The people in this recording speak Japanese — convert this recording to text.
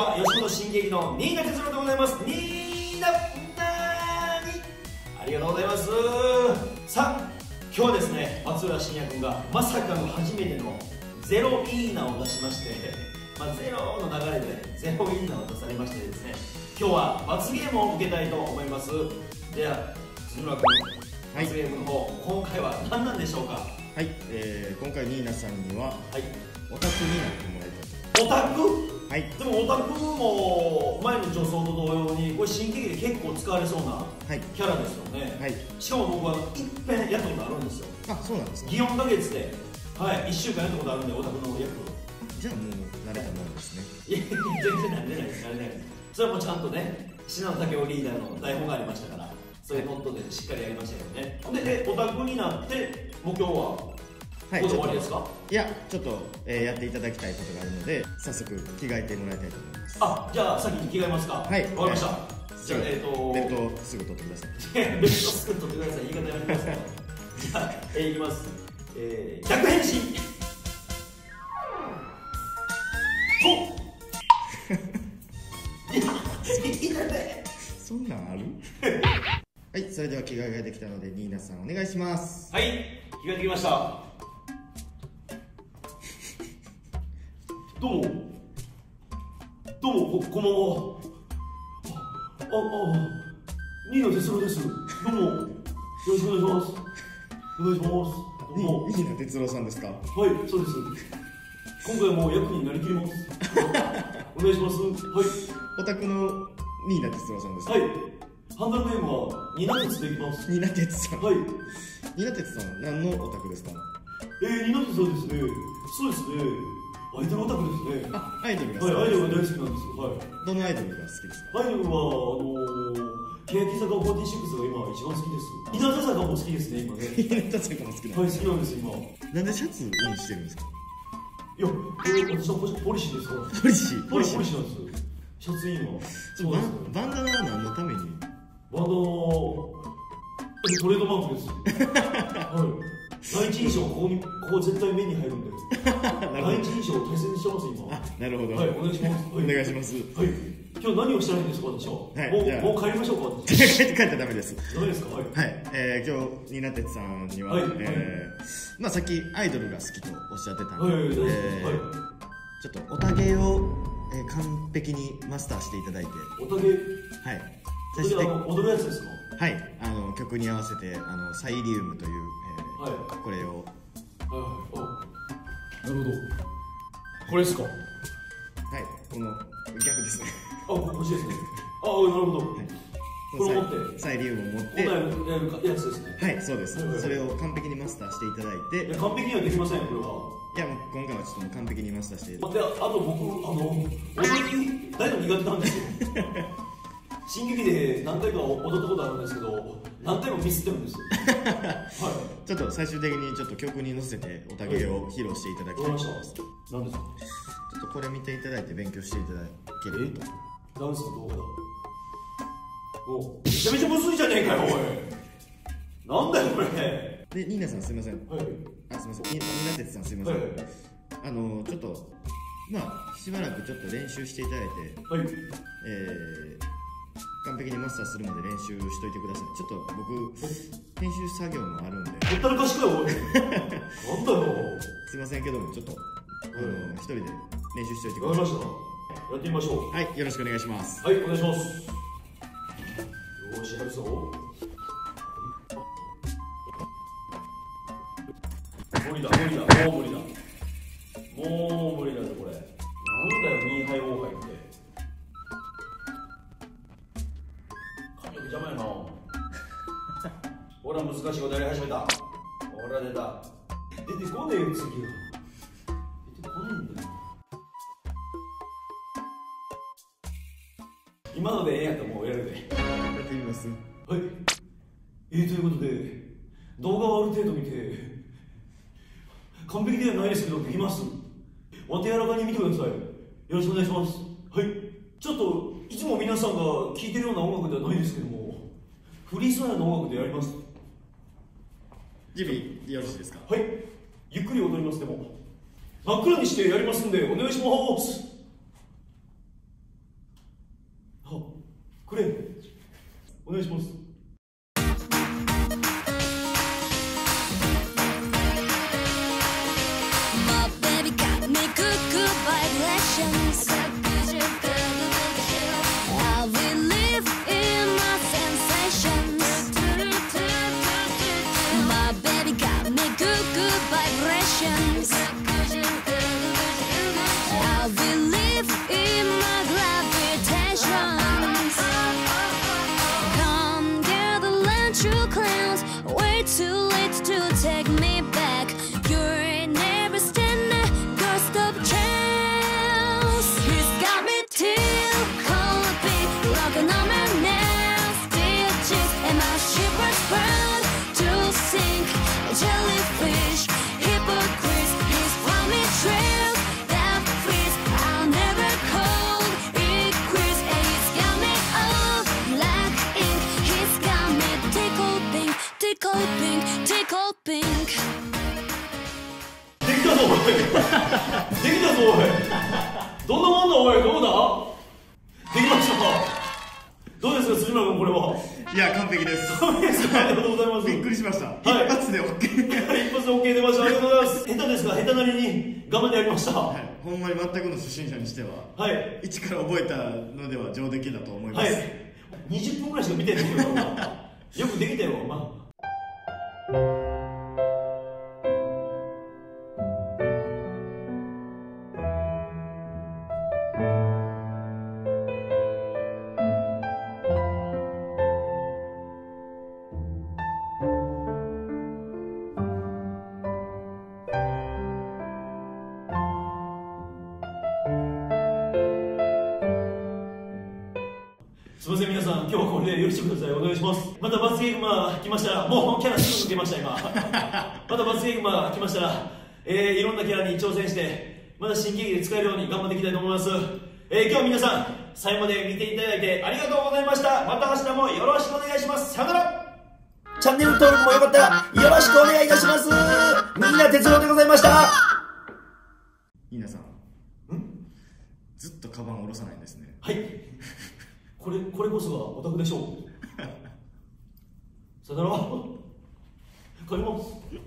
は吉本新喜劇の新名哲郎でございます。新名、ありがとうございます。さあ今日はですね、松浦真也君がまさかの初めてのゼロいいなを出しまして、ゼロの流れでゼロいいなを出されましてですね、今日は罰ゲームを受けたいと思います。では辻村君、罰ゲームの方、今回は何なんでしょうか？はい、今回新名さんには、はい、オタクになってもらいたい。オタク、はい、でもオタクも前の女装と同様にこれ新喜劇で結構使われそうなキャラですよね、はい、しかも僕はいっぺんやったことあるんですよ。あ、そうなんですね。祇園花月で、はい、1週間やったことあるんで、オタクの役。じゃあもう慣れたもんですね。いや全然慣れないです、慣れないです。それはもうちゃんとね、信濃武雄リーダーの台本がありましたから、そういうことでしっかりやりましたけどね。で、オタクになってもう今日ははい、終わりですか？いや、ちょっと、やっていただきたいことがあるので、早速着替えてもらいたいと思います。あ、じゃあ先に着替えますか？はい、わかりました。じゃあベルトすぐ取ってください。ベルトすぐ取ってください、言い方やめますか？じゃあ、いきます。逆変身とそんなんある？はい、それでは着替えができたので、新名さんお願いします。はい、着替えてきました。どうも、こんばんは。新名哲郎です。どうも、よろしくお願いします。お願いします。どうも、新名哲郎さんですか？はい、そうです。今回も役になりきります。お願いします。はい。お宅の新名哲郎さんですか？はい。ハンドルネームは新名哲でいきます。新名哲さん。はい。新名哲さん、何のお宅ですか？新名哲さんですね。そうですね。アイドルオタクですね。あ、アイドルが好き。はい、アイドルが大好きなんですよ。はい。どのアイドルが好きですか？アイドルは欅坂46が今一番好きです。日向坂も好きですね、今ね。日向坂も好きなんです。はい、好きなんです今。なんでシャツインしてるんですか？いや、私はポリシーですから。ポリシー、ポリシーなんです。シャツインは。そうです。バンダナは何のために？バンダナトレードマークです。はい。第一印象、ここ絶対目に入るんで、第一印象を大切にしてます、今。あ、なるほど。はい、お願いします。お願いします。はい。今日何をしたらいいんですか、私は。もう帰りましょうか、私。帰ったらダメです。ダメですか？はい。はい。今日、新名哲さんには、まあ、さっきアイドルが好きとおっしゃってたんで、ちょっと、おたげを完璧にマスターしていただいて。おたげ？はい。そして、踊るやつですか？はい。曲に合わせて、サイリウムという、これを、なるほど、これですか？はい、この逆ですね。あ、こっちですね。あ、なるほど。これを持って、サイリウムを持って、やるやつですね。はい、そうです。それを完璧にマスターしていただいて。完璧にはできません、これは。いや、今回はちょっと完璧にマスターして。で、あと僕、大の苦手なんですよ。新劇で何回か踊ったことあるんですけど、何回もミスってるんですよ。はい。ちょっと最終的にちょっと曲に乗せておたげを披露していただきたいと思います。何ですか？ちょっとこれ見ていただいて勉強していただければと。ダンスの動画だ。お、めちゃめちゃむずいじゃねえかよおい。なんだよこれ。で、新名さんすみません。はい。あ、すみません。新名哲さんすみません。ちょっとまあしばらくちょっと練習していただいて。はい。完璧にマスターするまで練習しといてください。ちょっと僕編集作業もあるんで。ほったらかしだよ。なんだよ。すいませんけども、ちょっと一人で練習しといてください。わかりました。やってみましょう。はい、よろしくお願いします。はい、お願いします。よし、やるぞ。無理だ、無理だ、もう無理だ。もう無理だぞこれ。なんだよ、ニーハイオーハイって。邪魔やな。ほら難しいことやり始めた。ほら出た。出てこねえよ次は。出てこねえんだよ。今のでええやともうやるで。やってみます。はい。ということで動画をある程度見て完璧ではないですけどできます。お手柔らかに見てください。よろしくお願いします。はい。ちょっと。いつも皆さんが聴いてるような音楽ではないですけども、フリースタイルの音楽でやります。準備よろしいですか？はい、ゆっくり踊ります。でも真っ暗にしてやりますんでお願いします。願いします。いや完璧です。ありがとうございます。びっくりしました。はい、一発で OK。一発で OK 出ました。ありがとうございます。下手ですが下手なりに頑張ってやりました。はい、ほんまに全くの初心者にしては、はい、一から覚えたのでは上出来だと思います。はい、20分ぐらいしか見てないけど、よくできたよ、まあ。すみません皆さん、今日はこれで許してください。お願いします。また罰ゲームが来ましたら、もうキャラすぐ抜けました今また罰ゲームが来ましたら、いろんなキャラに挑戦してまた新喜劇で使えるように頑張っていきたいと思います。今日は皆さん最後まで見ていただいてありがとうございました。また明日もよろしくお願いします。さよなら。チャンネル登録もよかったらよろしくお願いいたします。みんな鉄郎でございました。皆さん、ずっとカバンを下ろさないんですね。はいこれこそがオタクでしょう。さよなら。帰ります。